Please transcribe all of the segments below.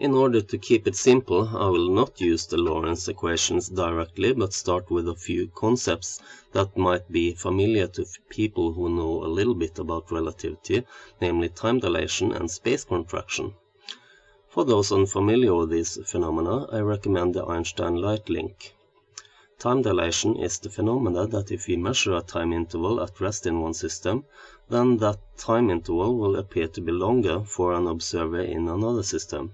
In order to keep it simple, I will not use the Lorentz equations directly, but start with a few concepts that might be familiar to people who know a little bit about relativity, namely time dilation and space contraction. For those unfamiliar with these phenomena, I recommend the Einstein light link. Time dilation is the phenomena that if we measure a time interval at rest in one system, then that time interval will appear to be longer for an observer in another system.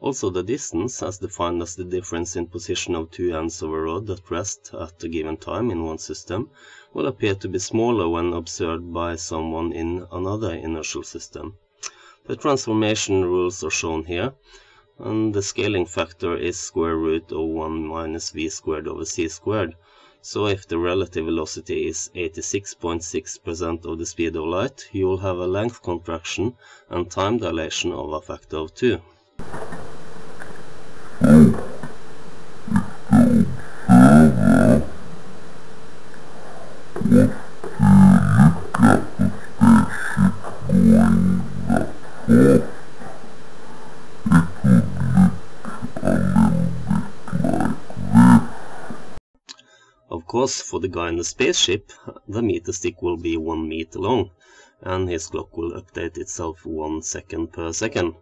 Also, the distance, as defined as the difference in position of two ends of a rod at rest at a given time in one system, will appear to be smaller when observed by someone in another inertial system. The transformation rules are shown here, and the scaling factor is square root of 1 minus v squared over c squared. So if the relative velocity is 86.6% of the speed of light, you will have a length contraction and time dilation of a factor of 2. Of course, for the guy in the spaceship, the meter stick will be 1 meter long, and his clock will update itself 1 second per second.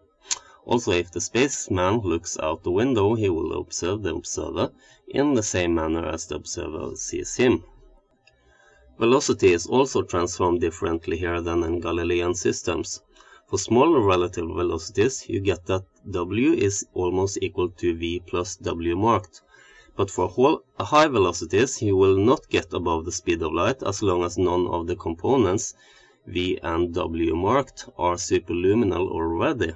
Also, if the spaceman looks out the window, he will observe the observer in the same manner as the observer sees him. Velocity is also transformed differently here than in Galilean systems. For smaller relative velocities, you get that w is almost equal to v plus w marked. But for high velocities, you will not get above the speed of light as long as none of the components v and w marked are superluminal already.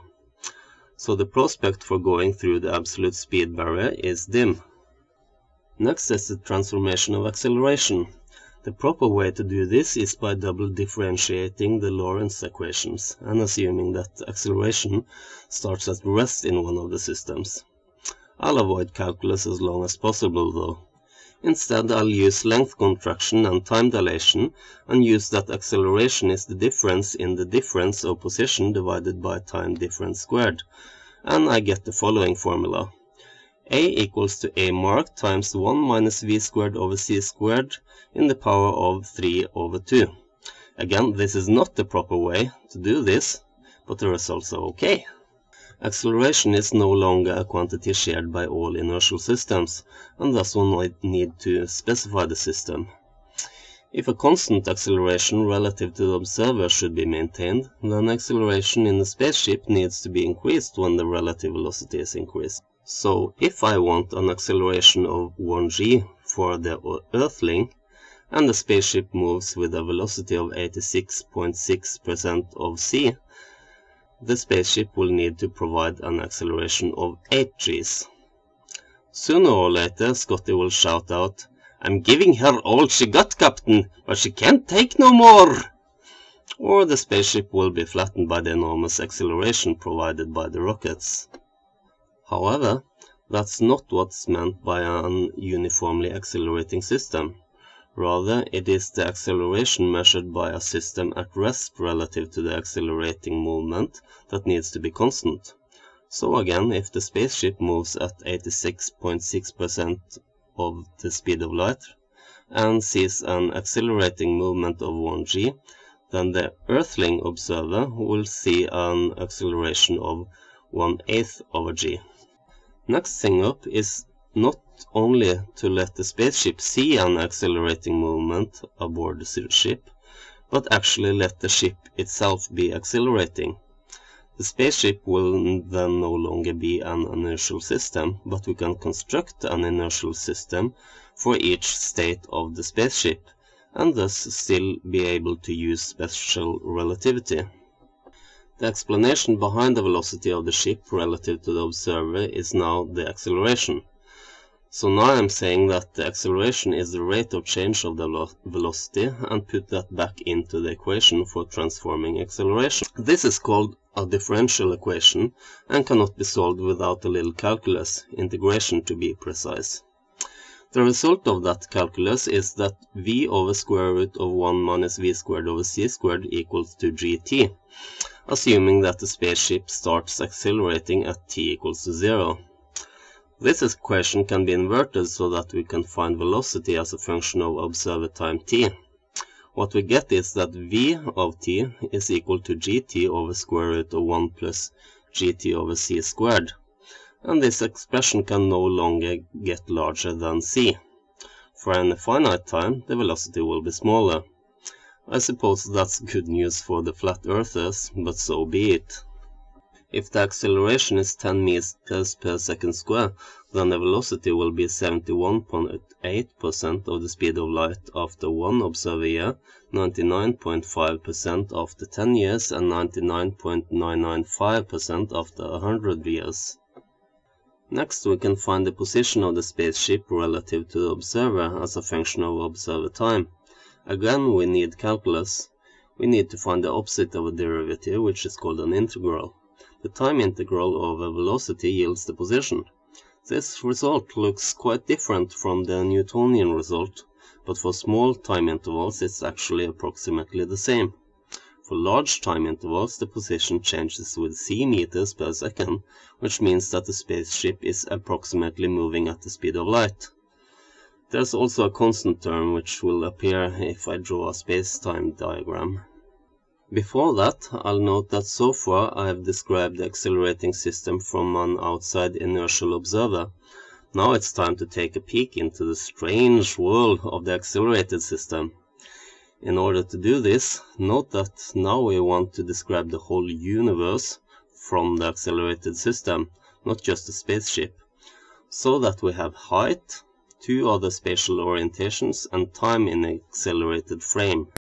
So the prospect for going through the absolute speed barrier is dim. Next is the transformation of acceleration. The proper way to do this is by double differentiating the Lorentz equations and assuming that acceleration starts at rest in one of the systems. I'll avoid calculus as long as possible though. Instead, I'll use length contraction and time dilation and use that acceleration is the difference in the difference of position divided by time difference squared. And I get the following formula. A equals to a marked times 1 minus v squared over c squared in the power of 3 over 2. Again, this is not the proper way to do this, but the results are okay. Acceleration is no longer a quantity shared by all inertial systems, and thus one might need to specify the system. If a constant acceleration relative to the observer should be maintained, then acceleration in the spaceship needs to be increased when the relative velocity is increased. So, if I want an acceleration of 1g for the Earthling, and the spaceship moves with a velocity of 86.6% of c, the spaceship will need to provide an acceleration of 8 g's. Sooner or later, Scotty will shout out, "I'm giving her all she got, Captain, but she can't take no more!" Or the spaceship will be flattened by the enormous acceleration provided by the rockets. However, that's not what's meant by an uniformly accelerating system. Rather, it is the acceleration measured by a system at rest relative to the accelerating movement that needs to be constant. So again, if the spaceship moves at 86.6% of the speed of light and sees an accelerating movement of 1g, then the Earthling observer will see an acceleration of 1/8 over g. Next thing up is not only to let the spaceship see an accelerating movement aboard the ship, but actually let the ship itself be accelerating. The spaceship will then no longer be an inertial system, but we can construct an inertial system for each state of the spaceship, and thus still be able to use special relativity. The explanation behind the velocity of the ship relative to the observer is now the acceleration. So now I'm saying that the acceleration is the rate of change of the velocity and put that back into the equation for transforming acceleration. This is called a differential equation and cannot be solved without a little calculus, integration to be precise. The result of that calculus is that v over square root of 1 minus v squared over c squared equals to gt. assuming that the spaceship starts accelerating at t = 0. This equation can be inverted so that we can find velocity as a function of observed time t. What we get is that v of t is equal to gt/√1 plus gt/c², and this expression can no longer get larger than c. For any finite time, the velocity will be smaller. I suppose that's good news for the flat earthers, but so be it. If the acceleration is 10 meters per second square, then the velocity will be 71.8% of the speed of light after one observer year, 99.5% after 10 years, and 99.995% after 100 years. Next, we can find the position of the spaceship relative to the observer as a function of observer time. Again, we need calculus. We need to find the opposite of a derivative, which is called an integral. The time integral over velocity yields the position. This result looks quite different from the Newtonian result, but for small time intervals it's actually approximately the same. For large time intervals, the position changes with c meters per second, which means that the spaceship is approximately moving at the speed of light. There's also a constant term which will appear if I draw a space-time diagram. Before that, I'll note that so far I have described the accelerating system from an outside inertial observer. Now it's time to take a peek into the strange world of the accelerated system. In order to do this, note that now we want to describe the whole universe from the accelerated system, not just the spaceship, so that we have height, two other spatial orientations, and time in an accelerated frame.